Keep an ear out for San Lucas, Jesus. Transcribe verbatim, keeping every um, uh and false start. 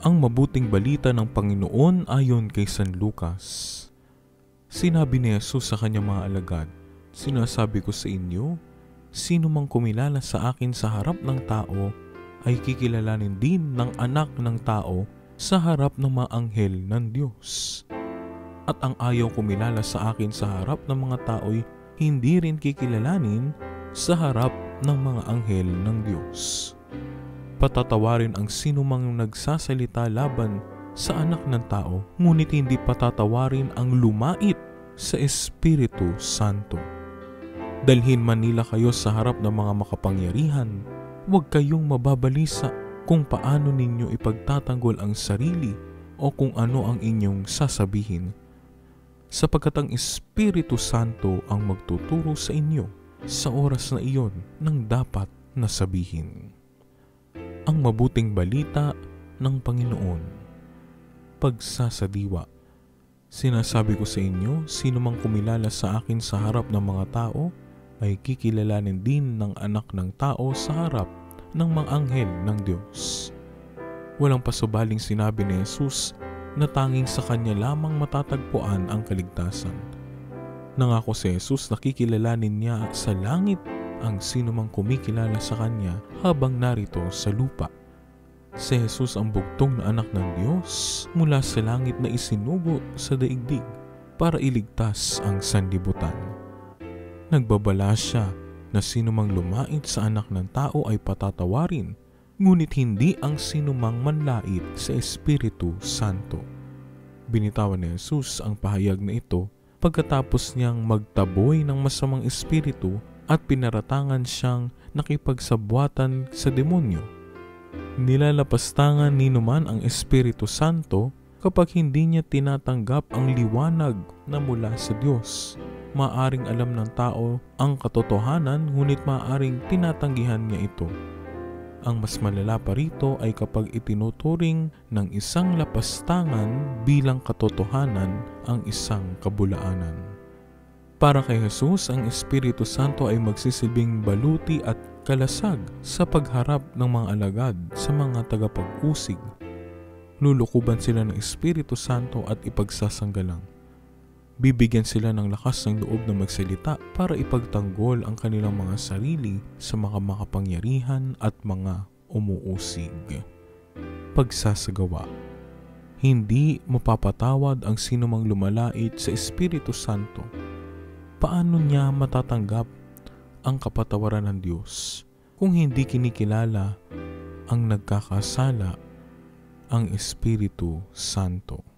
ang mabuting balita ng Panginoon ayon kay San Lucas. Sinabi ni Jesus sa kanyang mga alagad, "Sinasabi ko sa inyo, sino mang kumilala sa akin sa harap ng tao, ay kikilalanin din ng anak ng tao sa harap ng mga anghel ng Diyos. At ang ayaw kumilala sa akin sa harap ng mga tao'y hindi rin kikilalanin sa harap ng mga anghel ng Diyos. Patatawarin ang sinumang nagsasalita laban sa anak ng tao, ngunit hindi patatawarin ang lumait sa Espiritu Santo. Dalhin man nila kayo sa harap ng mga makapangyarihan, huwag kayong mababalisa kung paano ninyo ipagtatanggol ang sarili o kung ano ang inyong sasabihin, sapagkat ang Espiritu Santo ang magtuturo sa inyo sa oras na iyon ng dapat na sabihin." Ang mabuting balita ng Panginoon. Pagsasadiwa. Sinasabi ko sa inyo, sino mang kumilala sa akin sa harap ng mga tao, ay kikilalanin din ng anak ng tao sa harap ng mga anghel ng Diyos. Walang pasubaling sinabi ni Jesus na tanging sa kanya lamang matatagpuan ang kaligtasan. Nangako si Jesus na kikilalanin niya sa langit ang sinumang kumikilala sa kanya habang narito sa lupa. Si Jesus ang bugtong na anak ng Diyos mula sa langit na isinugo sa daigdig para iligtas ang sanlibutan. Nagbabala siya na sinumang lumait sa anak ng tao ay patatawarin, ngunit hindi ang sinumang manlait sa Espiritu Santo. Binitawan ni Jesus ang pahayag na ito pagkatapos niyang magtaboy ng masamang espiritu at pinaratangan siyang nakipagsabuatan sa demonyo. Nilalapastangan ni naman ang Espiritu Santo kapag hindi niya tinatanggap ang liwanag na mula sa Diyos. Maaring alam ng tao ang katotohanan, ngunit maaring tinatanggihan niya ito. Ang mas malala pa rito ay kapag itinuturing ng isang lapastangan bilang katotohanan ang isang kabulaanan. Para kay Jesus, ang Espiritu Santo ay magsisilbing baluti at kalasag sa pagharap ng mga alagad sa mga tagapag-usig. Lulukuban sila ng Espiritu Santo at ipagsasanggalang. Bibigyan sila ng lakas ng loob na magsalita para ipagtanggol ang kanilang mga sarili sa mga makapangyarihan at mga umuusig. Pagsasagawa. Hindi mapapatawad ang sinumang lumalait sa Espiritu Santo. Paano niya matatanggap ang kapatawaran ng Diyos kung hindi kinikilala ang nagkakasala, ang Espiritu Santo?